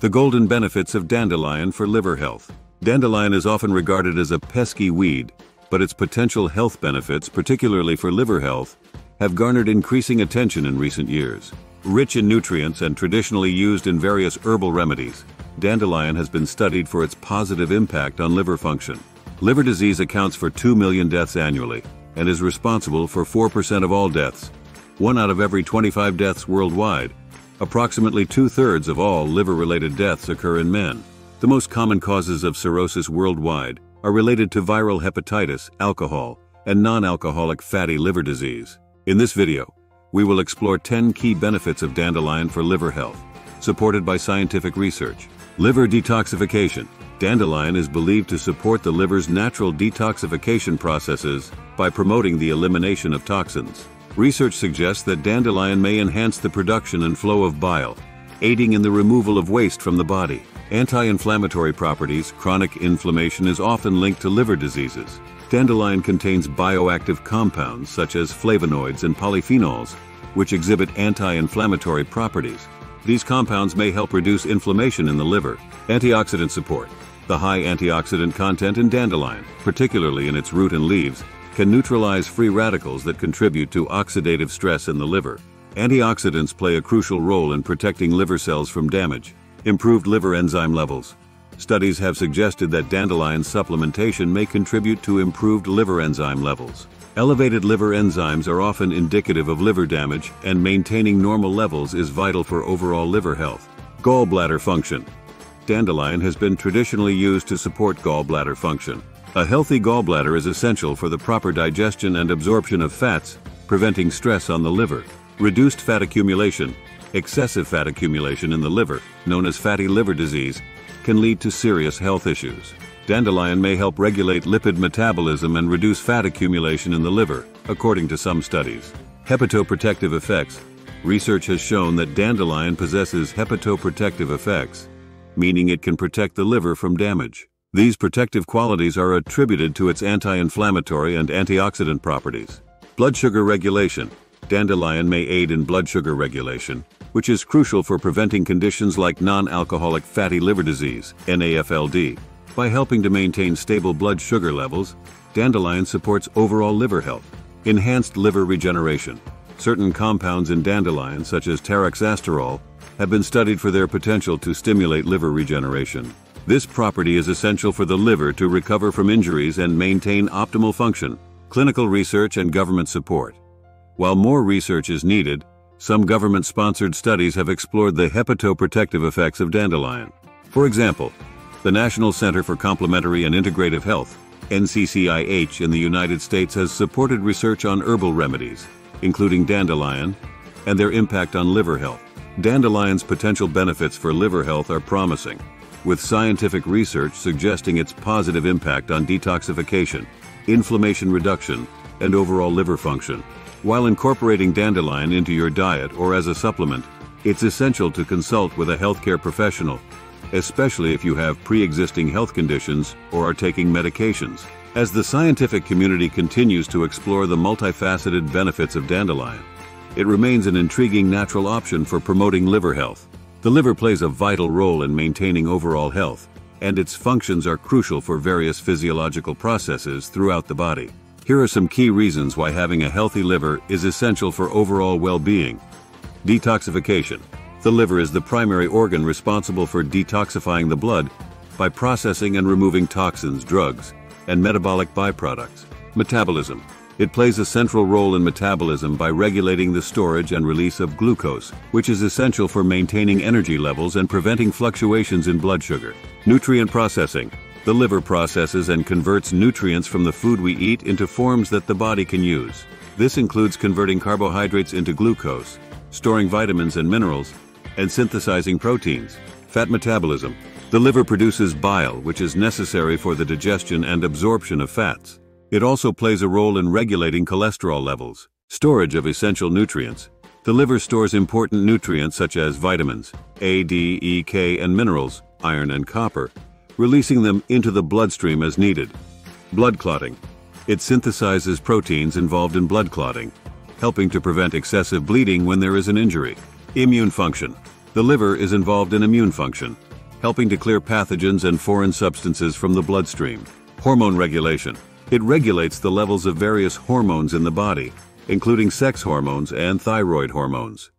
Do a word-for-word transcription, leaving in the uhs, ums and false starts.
The golden benefits of dandelion for liver health. Dandelion is often regarded as a pesky weed, but its potential health benefits, particularly for liver health, have garnered increasing attention in recent years. Rich in nutrients and traditionally used in various herbal remedies, dandelion has been studied for its positive impact on liver function. Liver disease accounts for two million deaths annually and is responsible for four percent of all deaths, one out of every twenty-five deaths worldwide. Approximately two-thirds of all liver-related deaths occur in men. The most common causes of cirrhosis worldwide are related to viral hepatitis, alcohol, and non-alcoholic fatty liver disease. In this video, we will explore ten key benefits of dandelion for liver health, supported by scientific research. Liver detoxification. Dandelion is believed to support the liver's natural detoxification processes by promoting the elimination of toxins. Research suggests that dandelion may enhance the production and flow of bile, aiding in the removal of waste from the body. Anti-inflammatory properties. Chronic inflammation is often linked to liver diseases. Dandelion contains bioactive compounds such as flavonoids and polyphenols, which exhibit anti-inflammatory properties. These compounds may help reduce inflammation in the liver. Antioxidant support. The high antioxidant content in dandelion, particularly in its root and leaves, can neutralize free radicals that contribute to oxidative stress in the liver. Antioxidants play a crucial role in protecting liver cells from damage. Improved liver enzyme levels. Studies have suggested that dandelion supplementation may contribute to improved liver enzyme levels. Elevated liver enzymes are often indicative of liver damage, and maintaining normal levels is vital for overall liver health. Gallbladder function. Dandelion has been traditionally used to support gallbladder function. A healthy gallbladder is essential for the proper digestion and absorption of fats, preventing stress on the liver. Reduced fat accumulation. Excessive fat accumulation in the liver, known as fatty liver disease, can lead to serious health issues. Dandelion may help regulate lipid metabolism and reduce fat accumulation in the liver, according to some studies. Hepatoprotective effects. Research has shown that dandelion possesses hepatoprotective effects, meaning it can protect the liver from damage. These protective qualities are attributed to its anti-inflammatory and antioxidant properties. Blood sugar regulation. Dandelion may aid in blood sugar regulation, which is crucial for preventing conditions like non-alcoholic fatty liver disease, N A F L D. By helping to maintain stable blood sugar levels, dandelion supports overall liver health. Enhanced liver regeneration. Certain compounds in dandelion, such as taraxasterol, have been studied for their potential to stimulate liver regeneration. This property is essential for the liver to recover from injuries and maintain optimal function. Clinical research and government support. While more research is needed, some government-sponsored studies have explored the hepatoprotective effects of dandelion. For example, the National Center for Complementary and Integrative Health, N C C I H, in the United States has supported research on herbal remedies, including dandelion, and their impact on liver health. Dandelion's potential benefits for liver health are promising, with scientific research suggesting its positive impact on detoxification, inflammation reduction, and overall liver function. While incorporating dandelion into your diet or as a supplement, it's essential to consult with a healthcare professional, especially if you have pre-existing health conditions or are taking medications. As the scientific community continues to explore the multifaceted benefits of dandelion, it remains an intriguing natural option for promoting liver health. The liver plays a vital role in maintaining overall health, and its functions are crucial for various physiological processes throughout the body. Here are some key reasons why having a healthy liver is essential for overall well-being. Detoxification. The liver is the primary organ responsible for detoxifying the blood by processing and removing toxins, drugs, and metabolic byproducts. Metabolism. It plays a central role in metabolism by regulating the storage and release of glucose, which is essential for maintaining energy levels and preventing fluctuations in blood sugar. Nutrient processing. The liver processes and converts nutrients from the food we eat into forms that the body can use. This includes converting carbohydrates into glucose, storing vitamins and minerals, and synthesizing proteins. Fat metabolism. The liver produces bile, which is necessary for the digestion and absorption of fats. It also plays a role in regulating cholesterol levels. Storage of essential nutrients. The liver stores important nutrients such as vitamins, A, D, E, K, and minerals, iron and copper, releasing them into the bloodstream as needed. Blood clotting. It synthesizes proteins involved in blood clotting, helping to prevent excessive bleeding when there is an injury. Immune function. The liver is involved in immune function, helping to clear pathogens and foreign substances from the bloodstream. Hormone regulation. It regulates the levels of various hormones in the body, including sex hormones and thyroid hormones.